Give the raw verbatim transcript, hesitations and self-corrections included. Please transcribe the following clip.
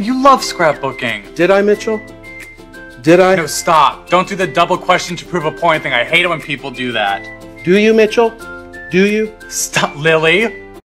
You love scrapbooking. Did I, Mitchell? Did I? No, stop. Don't do the double question to prove a point thing. I hate it when people do that. Do you, Mitchell? Do you? Stop, Lily.